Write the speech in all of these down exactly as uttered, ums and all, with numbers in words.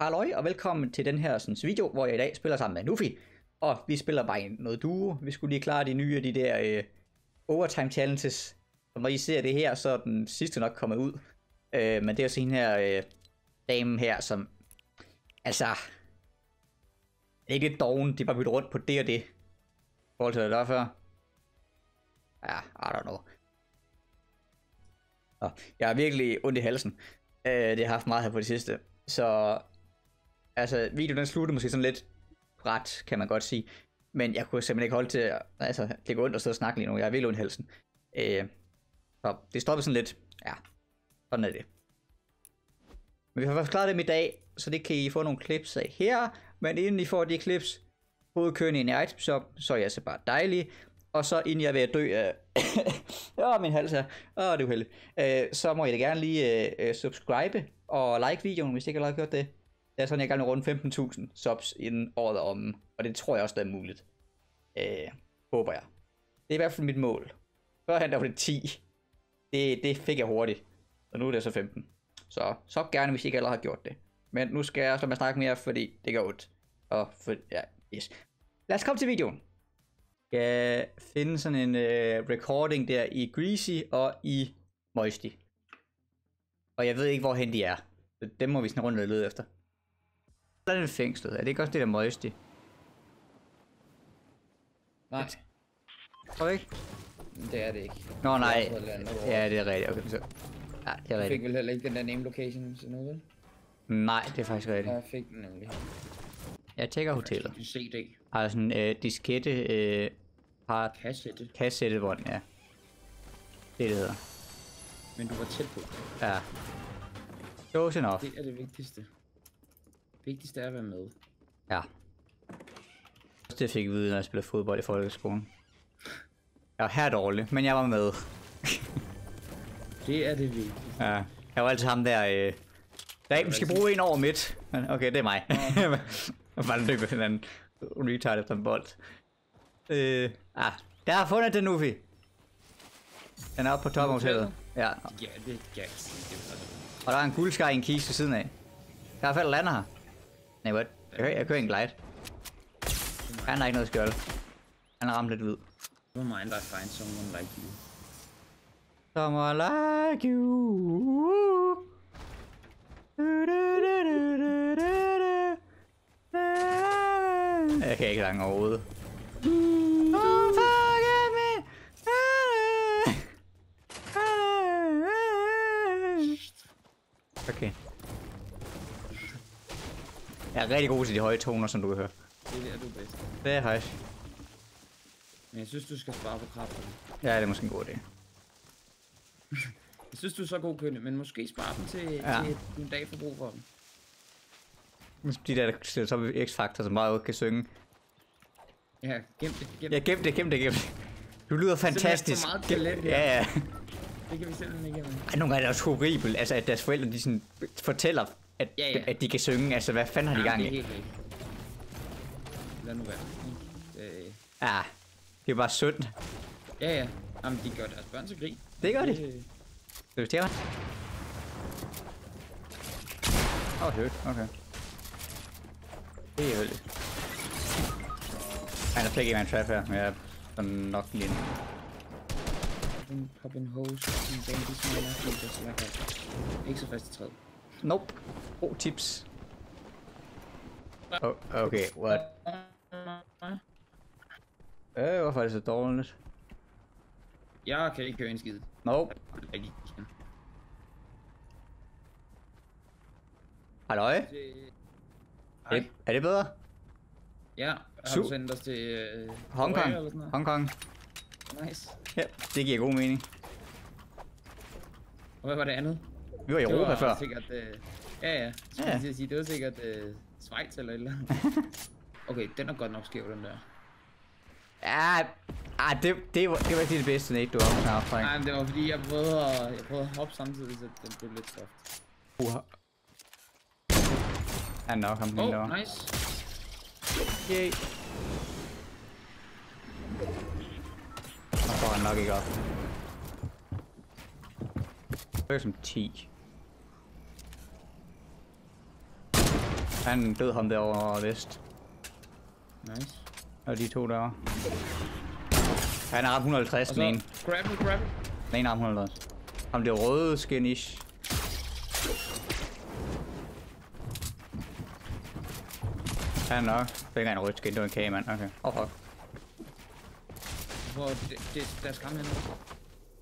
Halløj og velkommen til den her sådan, video, hvor jeg i dag spiller sammen med Nufi. Og vi spiller bare noget duo. Vi skulle lige klare de nye af de der øh, overtime challenges. Og når I ser det her, så er den sidste nok kommet ud. Øh, men det er jo sådan her øh, dame her, som... Altså... Det er ikke lidt doven, de bare bytter rundt på det og det. I forhold til det der før. Ja, I don't know. Nå, jeg har virkelig ondt i halsen. Øh, det har jeg haft meget her på det sidste. Så, altså, videoen den sluttede måske sådan lidt ret, kan man godt sige. Men jeg kunne simpelthen ikke holde til, at, altså, det går ondt at sidde og snakke lige nu. Jeg er virkelig ondt i halsen. Øh, så det stoppede sådan lidt. Ja, sådan er det. Men vi har faktisk klaret dem i dag, så det kan I få nogle clips af her. Men inden I får de clips, hovedkørende i en item shop, så er jeg så bare dejlig. Og så inden jeg er ved at dø af... Åh, oh, min hals her. Åh, oh, det er uheldigt. Øh, så må I da gerne lige øh, subscribe og like videoen, hvis I ikke har gjort det. Det er sådan, jeg gerne vil runde femten tusind subs inden året om, og det tror jeg også, der er muligt. Øh, håber jeg. Det er i hvert fald mit mål. Førhen der var det ti. Det, det fik jeg hurtigt. Og nu er det så femten. Så så gerne, hvis I ikke allerede har gjort det. Men nu skal jeg så snakke mere, fordi det gør ondt. Og for, ja, yes. Lad os komme til videoen. Jeg skal finde sådan en øh, recording der i Greasy og i Moisty. Og jeg ved ikke, hvorhen de er. Så dem må vi sådan rundt og lede efter. Der er den fængslet. Er det ikke også det der Moisty? Nej. Tror du ikke? Det er det ikke. Nå nej. Ja, det er rigtigt. Okay, så. Ja, det er rigtigt. Jeg fik vel heller ikke den der name location til noget, vel? Nej, det er faktisk rigtigt. Jeg fik den nemlig. Jeg tjekker hotellet. En C D. Har sådan en øh, diskette... Øh, par... Kassette. Kassette, hvor den er. Det, det hedder. Men du var tæt på. Ja. Close enough. Det er det vigtigste. Det vigtigste er at være med. Ja. Det fik jeg vide, når jeg spillede fodbold i folkeskolen. Jeg var her dårlig, men jeg var med. Det er det vigtigste. Ja. Jeg var altid ham der... Øh... Nej, vi skal bruge en over midt. Okay, det er mig. Jeg var bare løbet med hinanden. Retard efter en bold. Øh, ah, der har fundet den, Nufi. Den er oppe på toppen af hotellet. Ja. Og der er en guldskar i en kiste ved siden af. Der er i hvert fald lander her. Nej, hvad? Jeg, jeg kører en glide. Han har ikke noget skjold. Han har ramt lidt hvid. Remind I find someone like you. Someone like you. Jeg kan ikke lange overhovedet. Don't forget me. Okay. Jeg er rigtig god til de høje toner, som du kan høre. Det er du bedst. Det er højt. Men jeg synes, du skal spare på krafterne. Ja, det er måske en god idé. Jeg synes, du er så god, Kynde, men måske spare dem til, ja. Til en dag forbrug for dem. De der, der stiller sig op i X-Factor, som meget kan synge. Ja, gem det, gem det. Ja, gem det, gem det, gem det. Du lyder fantastisk. Det er så meget talent, ja. Ja. Det kan vi simpelthen ikke gemme. Ej, nogle gange er det også horribelt, altså at deres forældre, de sådan fortæller, at, ja, ja. At de kan synge. Altså, hvad fanden har de gang i? Det er helt ikke. Lad nu være. Det... Ja, det er bare synd. Ja, ja. Jamen, de gør deres børn så grin. Det gør de. Det... Det er oh, højt. Okay. Det er højt. Ej, der fik en trap her, men jeg er nok lige inde. Ikke så fast i træet. Nope. Oh, tips. Oh, okay, what? Øh, hvorfor er det så dårligt? Jeg kan ikke køre en skid. Nope. Halløj? Det... Er det bedre? Ja, har du sendt os til... Øh, Hongkong. Hongkong. Nice. Ja, det giver god mening. Og hvad var det andet? Vi var i Europa før. Sikkert, øh, ja, ja. Ja. Sige, det var sikkert øh, Schweiz eller et eller andet. Okay, den er godt nok skæv, den der. Ja, ah, det, det, var, det var ikke det bedste nate, du har haft. Nej, men det var fordi, jeg prøvede at, jeg prøvede at hoppe samtidig, så den blev lidt soft. Uha. Ja, nok ham den oh, derovre. Nice. Yay. Så får han nok ikke op. Det er som ti. Han død ham derovre vest. Nice. Og de to derovre. Han har ramt et hundrede og halvtreds, den ene. Grab it, grab it. Den ene har ramt et hundrede og halvtreds. Ham det røde skin-ish. Han nok. Det er ikke en rød skin, det er en kagemand. Okay. Oh fuck. Hvor det, der er skræmme henne.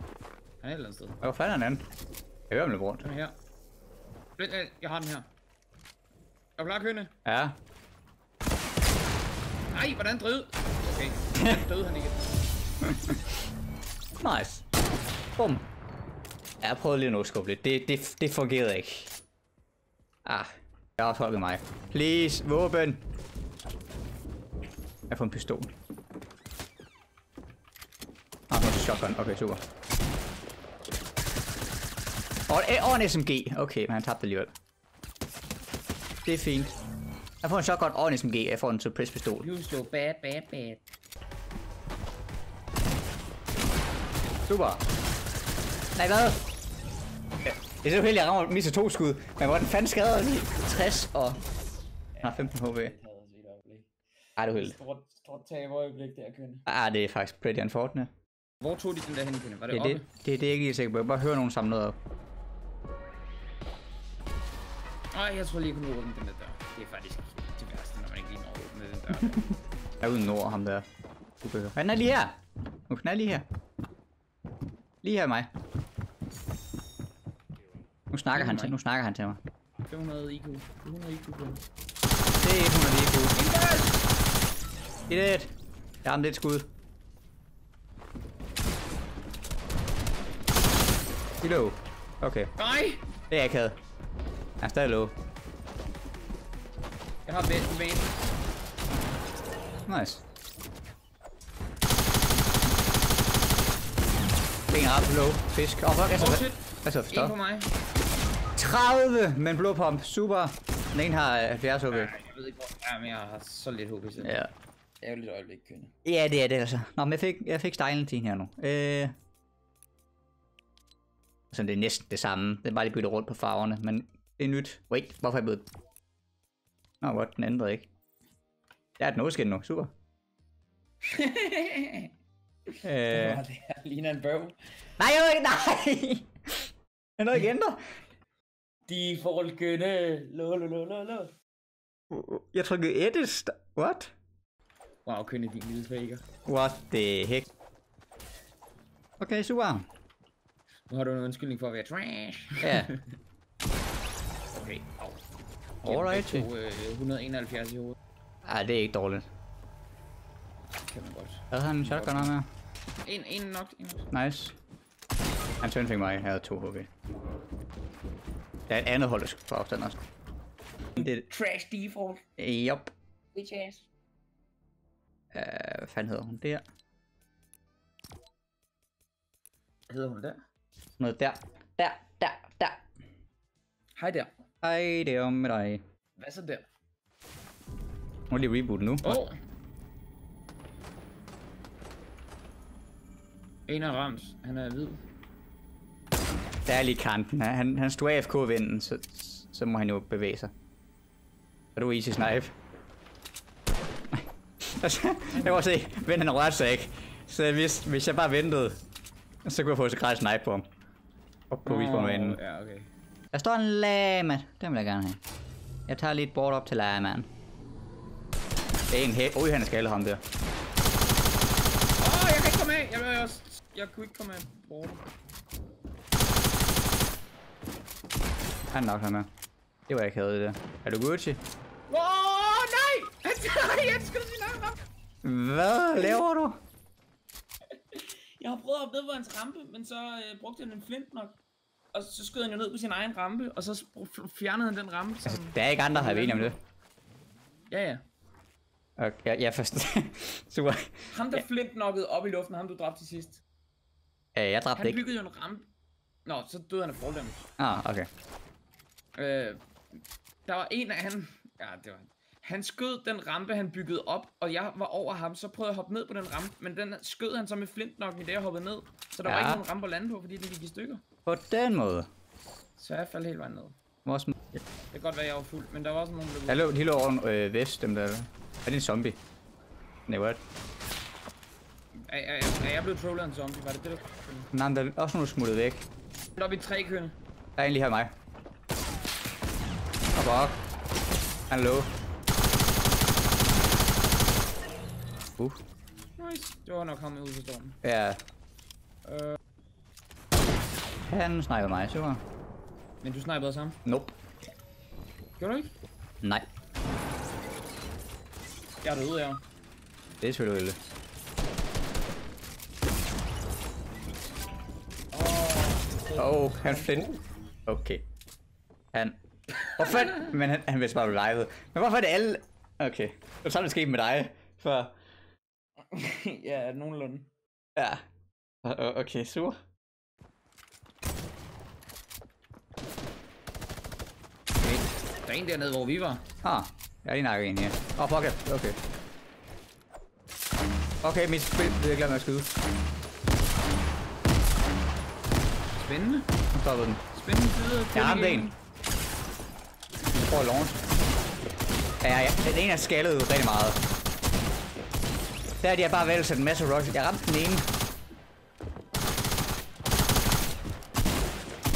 Han er et eller andet sted. Hvor fanden er den anden? Jeg hører ham lidt rundt. Den her. Jeg har den her. Er du klar, Kynde? Ja. Nej, hvordan drød? Okay, hvordan døde han igen? Nice. Bum. Jeg prøvede lige at nå skubbe lidt. Det, det, det fungerede ikke. Ah, jeg har tolket mig. Please, våben. Jeg får en pistol. Ah, nu er det shotgun. Okay, super. Og en, og en S M G. Okay, men han tabte alligevel. Det er fint. Jeg får en shotgun og en S M G. Jeg får en surprise pistol. You so bad, bad, bad. Super. Nej, hvad? Ja. Det er så heldigt, at jeg rammer misser to skud. Men hvordan fanden skader lige tres og... Han har femten H P. Ej, det er heldigt. Stort, stort taberøjeblik der, Kynde. Ej, det er faktisk pretty unfortunate. Hvor tog de den der hen, Kynde? Var det ja, oppe? Det, det, det, det er ikke lige sikkert på. Jeg bare høre nogen samle noget op. Ej, jeg tror lige, jeg kunne åbne den der dør. Det er faktisk det værste, når man ikke lige når at åbne den dør. Jeg er uden over ham der. Han er lige her! Nu er lige her. Lige her mig. Nu snakker han til, nu snakker han til mig. to hundrede I Q. to hundrede I Q. Det er et hundrede I Q. Det er et. Jeg har lidt skud. De lå. Okay. Nej. Det er akavet. Jeg er stadig lå. Jeg har vent, vent. Nice. Ingen har blå fisk. Åh, oh, fuck, jeg så forstår. Jeg så forstår. En på mig. tredive med en blå pump. Super. Den ene har halvfjerds H P. Nej, jeg ved ikke hvor. Jamen, jeg har så lidt H P selv. Ja. Det er jo lidt øjeblik, Kynde. Ja, det er det altså. Nå, men jeg fik, jeg fik stejlen her nu. Øh... Så det er næsten det samme. Det er bare lige byttet rundt på farverne, men det er nyt. Wait, hvorfor er jeg blevet... Nå, godt, den ændrede ikke. Jeg er et nåskin nu. Super. Øh... Det var det her, ligner en bøv. Nej, jeg ikke, nej! Er noget ikke ændret? De forhold Kynde, lo, lo, lo, lo, lo. Jeg trykkede edit, what? Wow, Kynde, din lille faker. What the heck? Okay, super. Nu har du en undskyldning for at være trash. Ja. Okay, au. Alright. Jeg tog øh, et hundrede og enoghalvfjerds i hovedet. Ej, det er ikke dårligt. Det kan man godt. Havde han en shotgun noget mere? En, en nok, en nok. Nice. Han tøn fik mig, jeg havde to H P. Der er et andet hold, der skal få afstand også. Det trash default. Jop. Bitch ass. Øh, hvad fanden hedder hun der? Hvad hedder hun der? Noget der. Der, der, der. Hej der. Hej, det er om med dig. Hvad så der? Må lige reboot nu. Oh. En af Rams, han er hvid. Der er lige kanten. Han, han stod A F K-vinden, så, så må han jo bevæge sig. Og du er easy snipe. Jeg kan også se, vend han rørte sig ikke. Så hvis, hvis jeg bare ventede, så kunne jeg få så gratis snipe på ham. Og på respawn-vinden. Oh, ja, okay. Der står en lama. Den vil jeg gerne have. Jeg tager lige et board op til lamaen. Det er en hæ... Ui, han er skaldet ham der. Åh, jeg kan ikke komme af! Jeg vil også... Jeg kunne ikke komme af bordet. Han nok her med. Det var jeg kæde det der. Er du Gucci? Åh, oh, nej! Nej, jeg skulle sige nej nok! Hvad laver du? Jeg har prøvet at hoppe ned på hans rampe, men så øh, brugte han en flint nok. Og så skød han jo ned på sin egen rampe, og så fjernede han den rampe. Som... Altså, der er ikke andre, der har været enige om det. Ja, ja. Okay, jeg, jeg forstår. Super. Ham der ja. Flintnokkede op i luften, ham du dræbte til sidst. Øh, jeg dræbte ikke. Han byggede ikke. Jo en rampe. Nå, så døde han af fordømmet. Ah, okay. Øh, der var en af han. Ja, det var han. Han skød den rampe, han byggede op, og jeg var over ham, så prøvede jeg at hoppe ned på den rampe, men den skød han så med flintnokken i det, jeg hoppede ned. Så der ja. Var ikke nogen rampe at lande på, fordi det gik i stykker. På den måde. Så jeg faldt hele vejen ned. Vores... kan godt være, jeg var fuld, men der var også nogen, der blev... Jeg løb hele over øh, vest, dem der. Er det en zombie? Nej, what? Er, er, er jeg blevet trollet af en zombie? Var det det, du... Nej, men der er også nogen, der smuttede væk. Der er oppe i tre kønne. Der er en lige her mig. Hop op. Han er low. Uh. Nice. Det var nok ham ude på stormen. Ja. Øh. Han snipede mig, super. Men du snipede også ham? Nope. Gjorde du ikke? Nej. Jeg er døde, ja. Det er selvfølgelig. Åh, oh, han flint. Okay. Han... Hvorfor? Men han, han vil bare blive livet. Men hvorfor er det alle... Okay. Og så er det sket med dig. For... ja, nogenlunde. Ja. Okay, super. Der er en dernede, hvor vi var. Ah, jeg er lige nakket en her. Åh, oh, fuck it. Okay. Okay, mit spil. Det er jeg glad med at skyde. Spændende. Han stoppede den. Spændende skyder. Jeg ramte en. Jeg prøver at launch. Ja, ja, den ene er skaldet rigtig meget. Der er de, jeg bare valgt at sætte en masse rush. Jeg ramte den ene.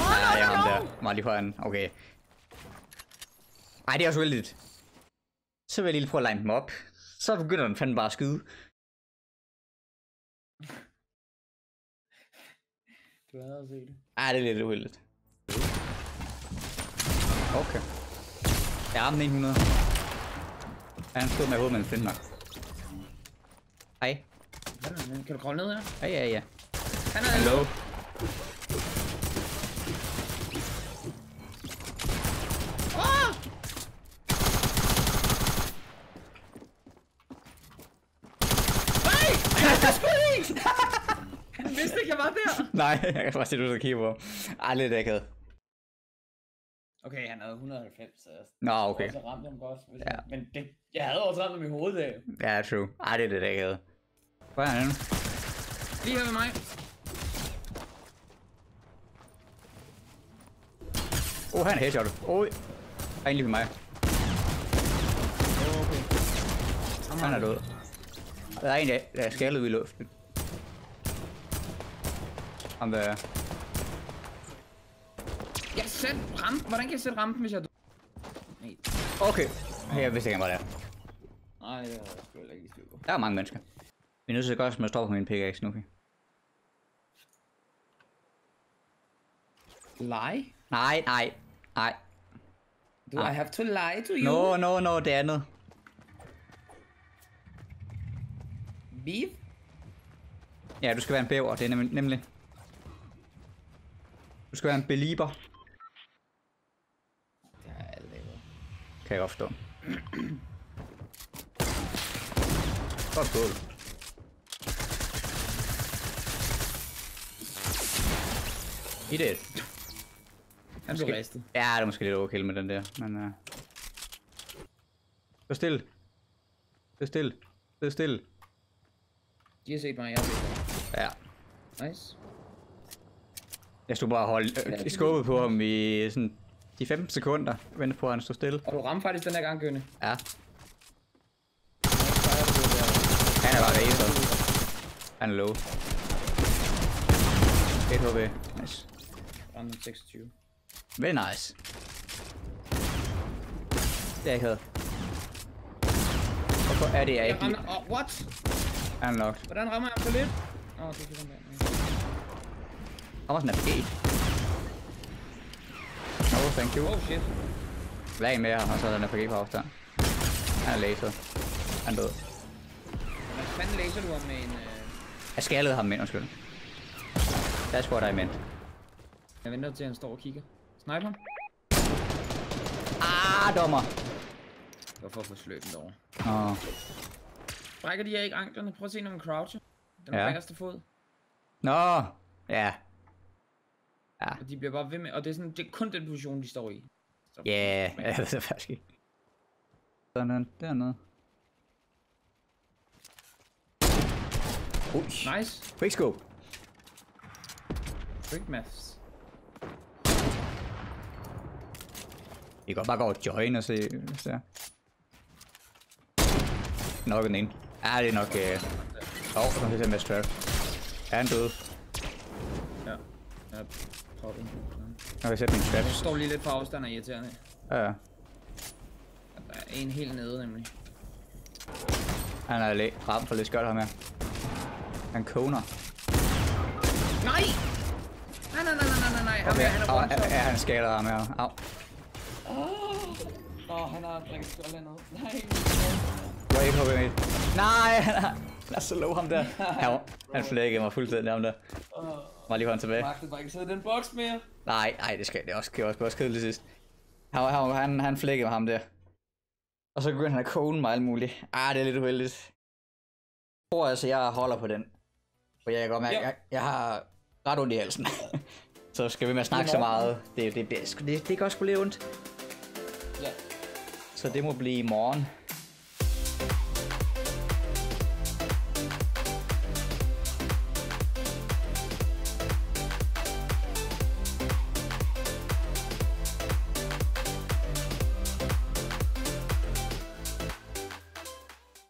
Oh, nej, jeg ramte der. Meget lige højere. Okay. Ej, det er også uheldigt. Så vil jeg lige prøve at line dem op. Så begynder den fandme bare at skyde. Du havde også set det. Ej, det er lidt uheldigt. Okay. Jeg ramte hundrede. Ja, han stod med hovedet med en flint nok. Hej. Kan du kravle ned her? Ja, ja, ja. Han er... Hello. Jeg vidste ikke, jeg var der! Nej, jeg kan bare se, du så kigge på. Ej, lidt akavet. Okay, han havde et hundrede og halvfems, så jeg... Nå, okay. Så ramte ham godt. Ja. Jeg... Men det... jeg havde også ramt ham i hovedet af. Ja, true. Ej, det er lidt akavet. Hvor er han nu? Lige her ved mig. Åh, oh, han er headshottet. Åh, oh. Han er egentlig ved mig. Oh, okay. Han, han er død. Der er en, der er skaldet ud i luften. Ham der er. Jeg sæt rampen. Hvordan kan jeg sætte rampen, hvis jeg er død? Okay. Jeg vidste ikke, hvor det er. Nej, det er sgu ikke i stykker. Der er mange mennesker. Vi er nødt til at gøre, som jeg står på min pickaxe, Nufi. Lie? Nej, nej, nej. Do I have to lie to you? No, no, no, det er andet. Beef? Ja, du skal være en bæver, det er nem nemlig. Du skal være en belieber. Det har jeg aldrig lavet. Kan jeg opstå. Godt gået. I det. Han blev ristet. Ja, det er måske lidt overkill med den der, men... Uh... Stå stille. Stå stille. Stå stille. De har set mig, jeg har set mig. Ja. Nice. Jeg stod bare og holdt skubbet på ham i sådan de femten sekunder. Vente på, at han stod stille. Og du ramte faktisk den her gang, Kynde. Ja. Han er bare racer. Han er low. et H P. Nice. Ramte seksogtyve. Very nice. Det er ikke havde. Hvorfor er det, jeg ikke... Oh, what? Han er locked. Hvordan rammer jeg ham for lidt? Åh, oh, det fik han der. Han var sådan en F G. Oh, thank you. Oh, shit. Lag med ham, og så havde han en F G på afstand. Han er laseret. Han er død. Hvad fanden laser du ham med en... Uh... Jeg skallede ham ind, undskyld. That's what I meant. Jeg venter til, han står og kigger. Snipe ham. Ah, dommer. Det var for at få sløbet over. Åh. Oh. Brækker de her ikke anklerne? Prøv at se, når man croucher. Den ja. Brækkerste fod. Nå, no. Ja. Yeah. Ja. Og de bliver bare ved med, og det er, sådan, det er kun den position, de står i. Ja, yeah, ja, det er faktisk ikke. Sådan, dernede. Ui. Nice. Quick scope. Quick maths. Vi kan bare gå og join og se, hvis det er. Nok den ene. Ah, det er nok... Åh, øh... oh, det er en masse trap. Er han døde? Ja. Jeg har poppet. Jeg kan sætte min trap. Jeg står lige lidt på afstand og irriterende. Ja, ja. Der er en helt nede, nemlig. Han er ramt for lidt skørt her med. Han koner. Nej! Nej, nej, nej, nej, nej, nej. Okay. Han er rundt. Ja, han skader ham her. Au. Åh, han har drikket skjold hernede. Nej. Wave på mig. Nej, nej. Lad os så low ham der. Han, han flækkede mig fuldstændig om der. Var lige på ham tilbage. Magtede bare ikke sidde i den boks mere. Nej, nej, det skal det også. Det var også kedeligt sidst. Han, han, han flækkede mig ham der. Og så begyndte han at kone mig alt muligt. Ah, det er lidt uheldigt. Jeg tror altså, jeg holder på den. For jeg kan godt mærke, jeg, jeg har ret ondt i halsen. Så skal vi med at snakke så meget. Det, det, det, det, det, det gør sgu lidt ondt. Ja. Så det må blive i morgen.